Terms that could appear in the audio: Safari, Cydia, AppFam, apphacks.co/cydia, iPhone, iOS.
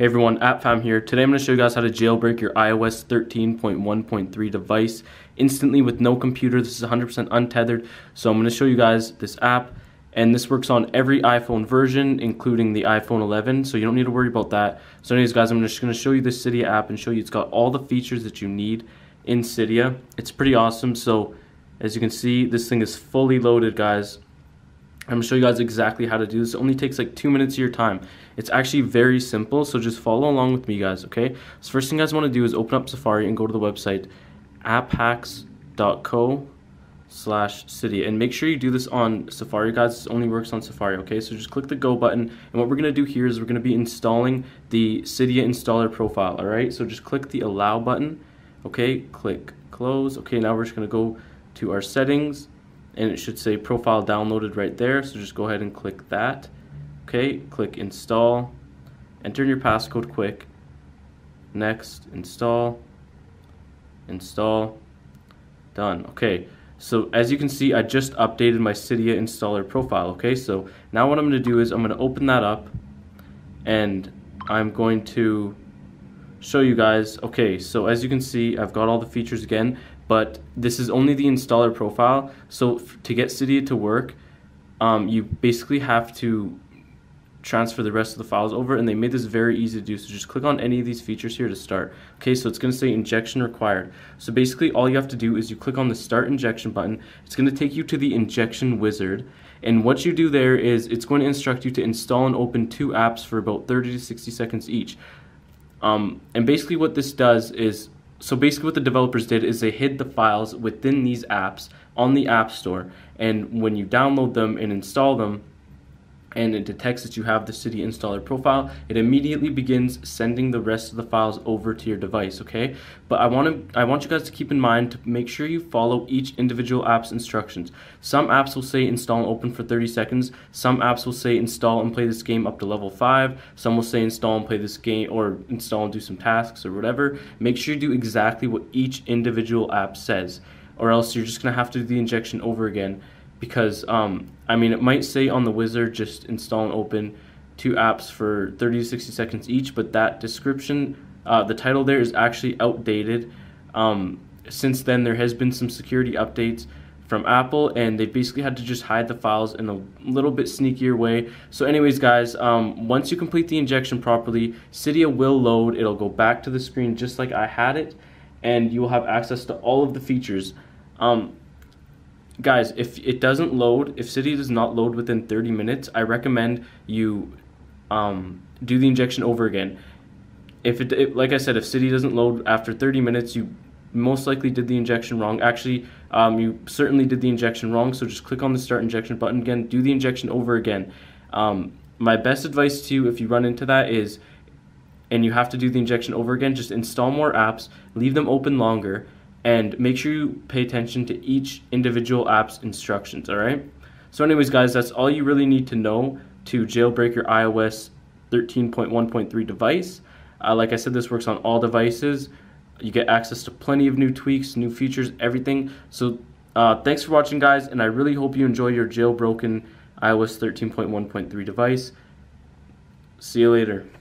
Hey everyone, AppFam here. Today I'm going to show you guys how to jailbreak your iOS 13.1.3 device instantly with no computer. This is 100% untethered. So I'm going to show you guys this app, and this works on every iPhone version, including the iPhone 11. So you don't need to worry about that. So anyways guys, I'm just going to show you this Cydia app and show you it's got all the features that you need in Cydia. It's pretty awesome. So as you can see, this thing is fully loaded guys. I'm going to show you guys exactly how to do this. It only takes like 2 minutes of your time. It's actually very simple, so just follow along with me guys, okay? So first thing you guys want to do is open up Safari and go to the website apphacks.co/cydia, and make sure you do this on Safari guys. This only works on Safari, okay? So just click the go button, and what we're going to do here is we're going to be installing the Cydia installer profile, alright? So just click the allow button, okay? Click close, okay? Now we're just going to go to our settings, and it should say profile downloaded right there, so just go ahead and click that. Okay, click install, enter in your passcode quick, next, install, done. Okay, so as you can see, I just updated my Cydia installer profile, okay? So now what I'm going to do is I'm going to open that up, and I'm going to show you guys. Okay, so as you can see, I've got all the features again, but this is only the installer profile. So to get Cydia to work, you basically have to transfer the rest of the files over, and they made this very easy to do. So just click on any of these features here to start. Okay, so it's going to say injection required. So basically all you have to do is you click on the start injection button. It's going to take you to the injection wizard, and what you do there is it's going to instruct you to install and open 2 apps for about 30 to 60 seconds each. And basically what this does is, so basically what the developers did is they hid the files within these apps on the App Store, and when you download them and install them and it detects that you have the Cydia installer profile, it immediately begins sending the rest of the files over to your device, okay? But I want you guys to keep in mind to make sure you follow each individual app's instructions. Some apps will say install and open for 30 seconds, some apps will say install and play this game up to level 5, some will say install and play this game, or install and do some tasks or whatever. Make sure you do exactly what each individual app says, or else you're just gonna have to do the injection over again. Because, I mean, it might say on the wizard, just install and open 2 apps for 30 to 60 seconds each, but that description, the title there is actually outdated. Since then, there has been some security updates from Apple, and they basically had to just hide the files in a little bit sneakier way. So anyways guys, once you complete the injection properly, Cydia will load, it'll go back to the screen just like I had it, and you will have access to all of the features. Guys, if it doesn't load, if Cydia does not load within 30 minutes, I recommend you do the injection over again. If it, like I said, if Cydia doesn't load after 30 minutes, you most likely did the injection wrong. Actually, you certainly did the injection wrong, so just click on the start injection button again, do the injection over again. My best advice to you if you run into that is, and you have to do the injection over again, just install more apps, leave them open longer, and make sure you pay attention to each individual app's instructions, alright? So anyways guys, that's all you really need to know to jailbreak your iOS 13.1.3 device. Like I said, this works on all devices. You get access to plenty of new tweaks, new features, everything. So thanks for watching guys, and I really hope you enjoy your jailbroken iOS 13.1.3 device. See you later.